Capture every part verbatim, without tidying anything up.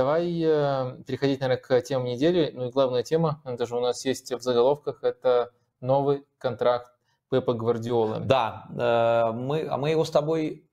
Давай переходить, наверное, к темам недели. Ну и главная тема, она даже у нас есть в заголовках, это новый контракт Пепа Гвардиолы. Да, мы, мы его с тобой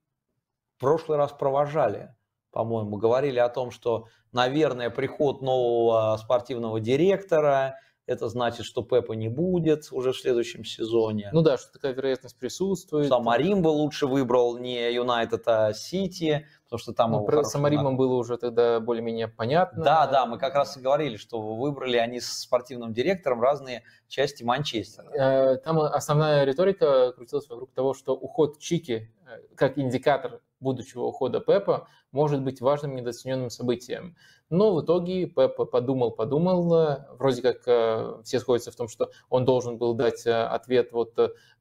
в прошлый раз провожали, по-моему. Говорили о том, что, наверное, приход нового спортивного директора, это значит, что Пепа не будет уже в следующем сезоне. Ну да, что такая вероятность присутствует. Самаримба лучше выбрал не Юнайтед, а Сити, потому что там... Ну, про Самаримба было уже тогда более-менее понятно. Да, да, мы как раз и говорили, что выбрали они с спортивным директором разные части Манчестера. Там основная риторика крутилась вокруг того, что уход Чики, как индикатор будущего ухода Пепа, может быть важным недооцененным событием. Но в итоге Пепа подумал-подумал, вроде как все сходятся в том, что он должен был дать ответ вот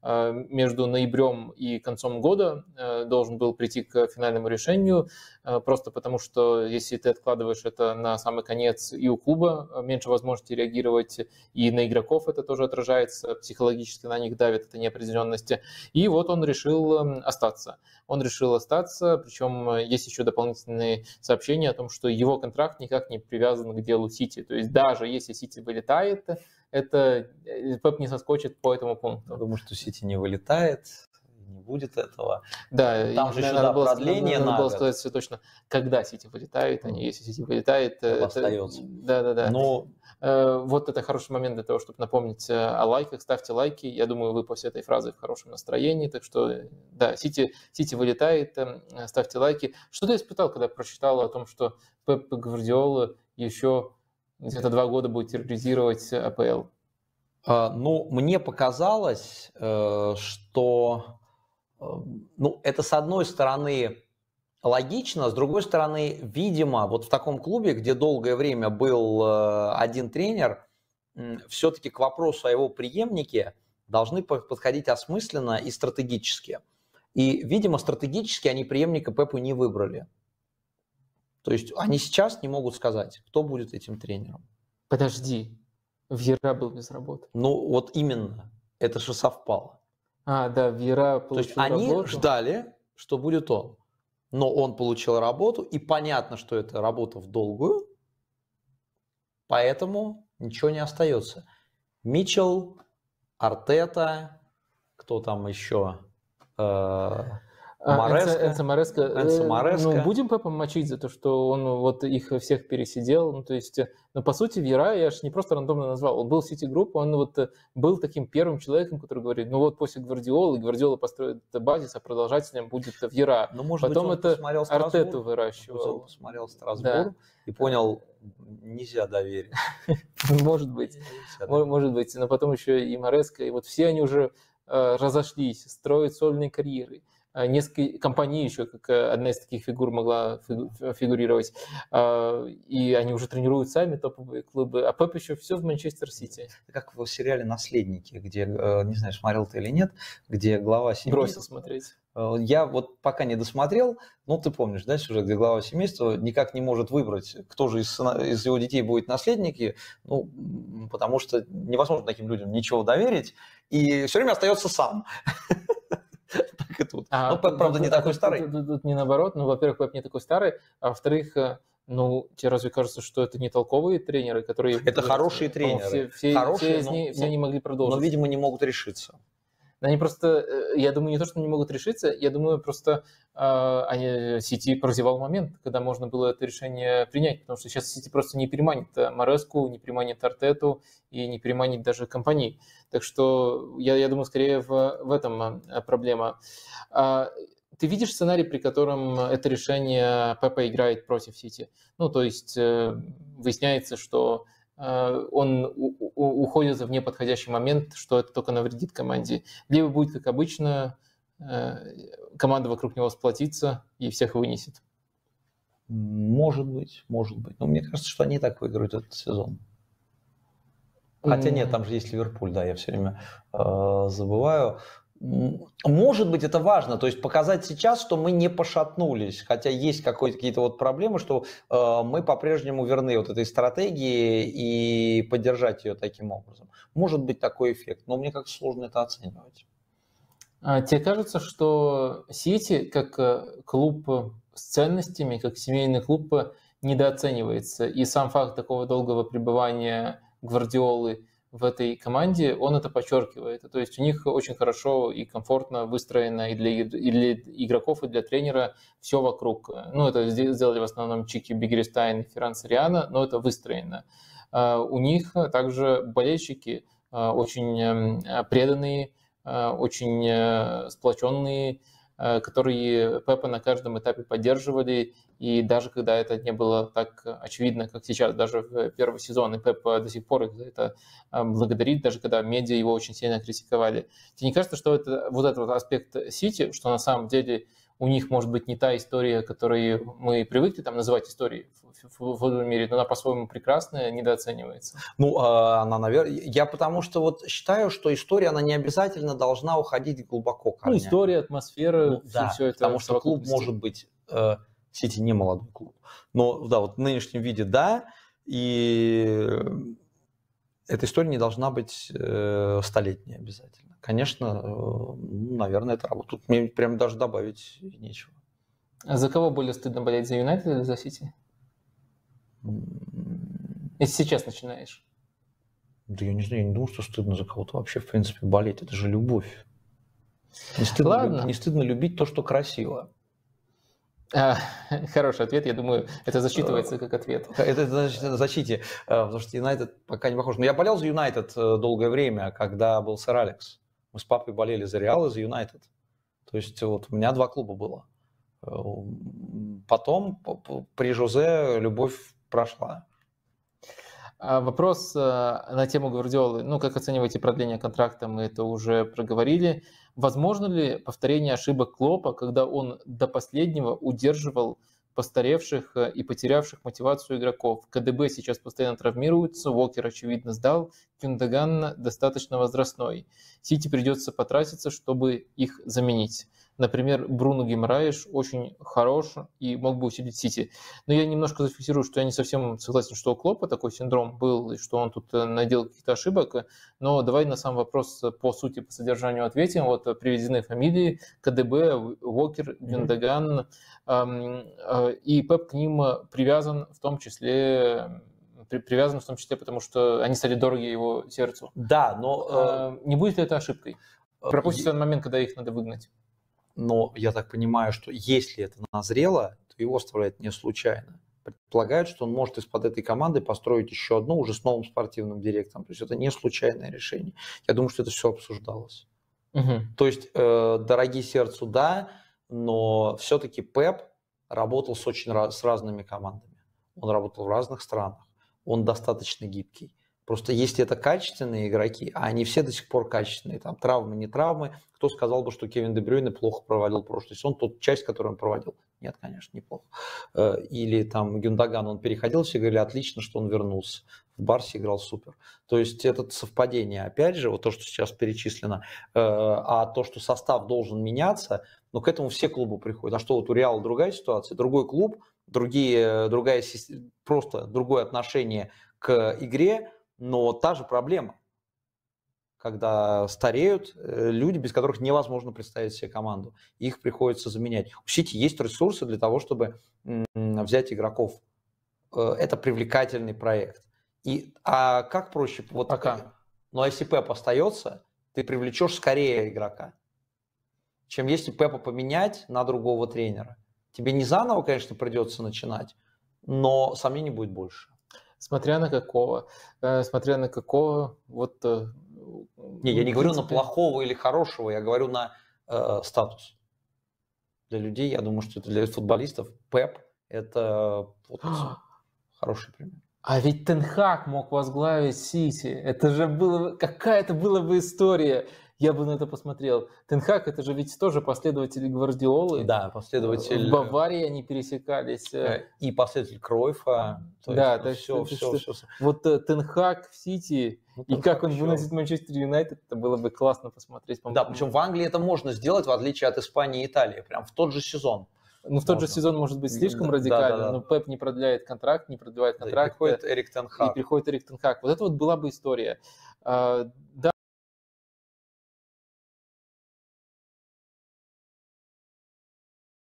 между ноябрем и концом года, должен был прийти к финальному решению, просто потому что если ты откладываешь это на самый конец, и у клуба меньше возможности реагировать, и на игроков это тоже отражается, психологически на них давит эта неопределенность. И вот он решил остаться. Он решил остаться, причем есть еще дополнительные сообщения о том, что его контракт никак не привязан к делу Сити. То есть даже если Сити вылетает, это Пеп не соскочит по этому пункту. Я думаю, что Сити не вылетает, не будет этого. Да, там же еще надо было, продление надо, надо было сказать все точно, когда Сити вылетает, а не если Сити вылетает. Это, остается. Да, да, да. Но... Вот это хороший момент для того, чтобы напомнить о лайках. Ставьте лайки. Я думаю, вы после этой фразы в хорошем настроении. Так что, да, Сити, Сити вылетает, ставьте лайки. Что ты испытал, когда прочитал о том, что Пеп Гвардиола еще где-то два года будет терроризировать АПЛ? Ну, мне показалось, что... Ну, это, с одной стороны, логично, с другой стороны, видимо, вот в таком клубе, где долгое время был один тренер, все-таки к вопросу о его преемнике должны подходить осмысленно и стратегически. И, видимо, стратегически они преемника Пепу не выбрали. То есть они сейчас не могут сказать, кто будет этим тренером. Подожди, Вьера был без работы. Ну, вот именно, это же совпало. А, да, Вьера получил работу. То есть они ждали, что будет он. Но он получил работу, и понятно, что это работа в долгую, поэтому ничего не остается. Митчелл, Артета, кто там еще? Мореско. Энцо Мареска. Ну, будем Пепа мочить за то, что он вот их всех пересидел. Ну, то есть, ну, по сути, Вьера я же не просто рандомно назвал. Он был в Сити-групп, он вот был таким первым человеком, который говорит, ну вот после Гвардиолы, Гвардиола построит базис, а продолжателем будет Вьера. Ну, может Потом быть, это Артету выращивал. Может, он посмотрел Страсбург, да, и понял... Нельзя доверить. Может быть. Может быть. Но потом еще и Мореско. И вот все они уже разошлись, строят сольные карьеры. Несколько компаний еще, как одна из таких фигур, могла фигурировать. И они уже тренируют сами топовые клубы. А Пеп еще все в Манчестер Сити. Как в сериале «Наследники», где, не знаю, смотрел ты или нет, где глава семейства... Бросил смотреть. Я вот пока не досмотрел, ну ты помнишь, да, сюжет, где глава семейства никак не может выбрать, кто же из, сына, из его детей будет наследники, ну, потому что невозможно таким людям ничего доверить, и все время остается сам. Так и тут. А, ну, Пеп, правда, тут, не такой тут, старый. Тут, тут, тут не наоборот. Ну, во-первых, Пеп не такой старый, а во-вторых, ну, тебе разве кажется, что это не толковые тренеры, которые... Это хорошие тренеры. Все, все, хорошие, все, но, не, все но, не могли продолжить. Но, видимо, не могут решиться. Они просто, я думаю, не то, что не могут решиться, я думаю, просто э, они, Сити прозевал момент, когда можно было это решение принять, потому что сейчас Сити просто не переманит Мореску, не переманит Артету и не переманит даже компании. Так что я, я думаю, скорее в, в этом проблема. А, ты видишь сценарий, при котором это решение Пепа играет против Сити? Ну, то есть э, выясняется, что... он уходит в неподходящий момент, что это только навредит команде. Либо будет, как обычно, команда вокруг него сплотится и всех вынесет. Может быть, может быть. Но мне кажется, что они и так выиграют этот сезон. Хотя нет, там же есть Ливерпуль, да, я все время э, забываю. Может быть, это важно, то есть показать сейчас, что мы не пошатнулись, хотя есть какие-то вот проблемы, что э, мы по-прежнему верны вот этой стратегии и поддержать ее таким образом. Может быть такой эффект, но мне как-то сложно это оценивать. А тебе кажется, что Сити как клуб с ценностями, как семейный клуб, недооценивается. И сам факт такого долгого пребывания Гвардиолы в этой команде, он это подчеркивает. То есть у них очень хорошо и комфортно выстроено и для, и для игроков, и для тренера все вокруг. Ну, это сделали в основном Чики Бигеристайн и Ферранс Риано, но это выстроено. У них также болельщики очень преданные, очень сплоченные, которые Пепа на каждом этапе поддерживали, и даже когда это не было так очевидно, как сейчас, даже в первый сезон, и Пепа до сих пор их за это благодарит, даже когда медиа его очень сильно критиковали. Тебе не кажется, что это, вот этот вот аспект Сити, что на самом деле у них может быть не та история, которую мы привыкли там называть историей в футбольном мире, но она по-своему прекрасная, недооценивается? Ну, она, наверное... Я потому что вот считаю, что история, она не обязательно должна уходить глубоко ко мне. Ну, история, атмосфера, ну, все, да, все это... Потому что клуб может быть... Э, Сити не молодой клуб. Но, да, вот в нынешнем виде, да, и эта история не должна быть э, столетней обязательно. Конечно, наверное, это работа. Тут мне прям даже добавить нечего. А за кого более стыдно болеть, за Юнайтед или за Сити? Если сейчас начинаешь. Да я не знаю, я не думаю, что стыдно за кого-то вообще, в принципе, болеть. Это же любовь. Не стыдно, Ладно. Не стыдно любить то, что красиво. А, хороший ответ, я думаю, это засчитывается как ответ. Это, это защите, потому что Юнайтед пока не похож. Но я болел за Юнайтед долгое время, когда был Сэр Алекс. Мы с папой болели за Реал и за Юнайтед. То есть вот у меня два клуба было. Потом при Жозе любовь прошла. Вопрос на тему Гвардиолы. Ну, как оцениваете продление контракта, мы это уже проговорили. Возможно ли повторение ошибок Клопа, когда он до последнего удерживал постаревших и потерявших мотивацию игроков? КДБ сейчас постоянно травмируется, Уокер, очевидно, сдал, Гюндаган достаточно возрастной. Сити придется потратиться, чтобы их заменить. Например, Бруно Гимараеш очень хорош и мог бы усилить Сити. Но я немножко зафиксирую, что я не совсем согласен, что у Клопа такой синдром был, и что он тут наделал каких-то ошибок. Но давай на сам вопрос по сути, по содержанию ответим. Вот приведены фамилии КДБ, Уокер, Гюндаган. Mm-hmm. И Пеп к ним привязан в том числе... Привязан в том числе, потому что они стали дороги его сердцу. Да, но... Не будет ли это ошибкой? Пропустится он момент, когда их надо выгнать. Но я так понимаю, что если это назрело, то его оставляют не случайно. Предполагают, что он может из-под этой команды построить еще одну уже с новым спортивным директором. То есть это не случайное решение. Я думаю, что это все обсуждалось. Угу. То есть, э, дорогие сердцу, да, но все-таки Пеп работал с, очень раз, с разными командами. Он работал в разных странах. Он достаточно гибкий. Просто если это качественные игроки, а они все до сих пор качественные, там травмы, не травмы, кто сказал бы, что Кевин Дебрюйне плохо проводил прошлый сезон, тот часть, которую он проводил? Нет, конечно, неплохо. Или там Гюндаган, он переходил, все говорили, отлично, что он вернулся. В Барсе играл супер. То есть это совпадение, опять же, вот то, что сейчас перечислено, а то, что состав должен меняться, но к этому все клубы приходят. А что вот у Реала другая ситуация, другой клуб, другие, другая, просто другое отношение к игре, но та же проблема, когда стареют люди, без которых невозможно представить себе команду. Их приходится заменять. У Сити есть ресурсы для того, чтобы взять игроков. Это привлекательный проект. И, а как проще? Вот, пока. Ну, а если Пеп остается, ты привлечешь скорее игрока, чем если Пепа поменять на другого тренера. Тебе не заново, конечно, придется начинать, но сомнений будет больше. Смотря на какого. Смотря на какого. Вот, не, я не говорю на плохого или хорошего, я говорю на э, статус. Для людей, я думаю, что это для футболистов Пеп это вот, хороший пример. А ведь Тен Хаг мог возглавить Сити. Это же было... Какая-то была бы история. Я бы на это посмотрел. Тен Хаг, это же ведь тоже последователи Гвардиолы. Да, последователь... В Баварии они пересекались. И последователь Кройфа. То да, есть, ну, все, все, все, все. Вот Тен Хаг в Сити, ну, и как он выносит Манчестер Юнайтед, это было бы классно посмотреть. По-моему. Да, причем в Англии это можно сделать, в отличие от Испании и Италии, прям в тот же сезон. Ну, в тот можно. же сезон может быть слишком радикально, да, да, да. но Пеп не продляет контракт, не продлевает контракт. Да, и приходит Эрик Тен Хаг. И приходит Эрик Тен Хаг. Вот это вот была бы история. Да,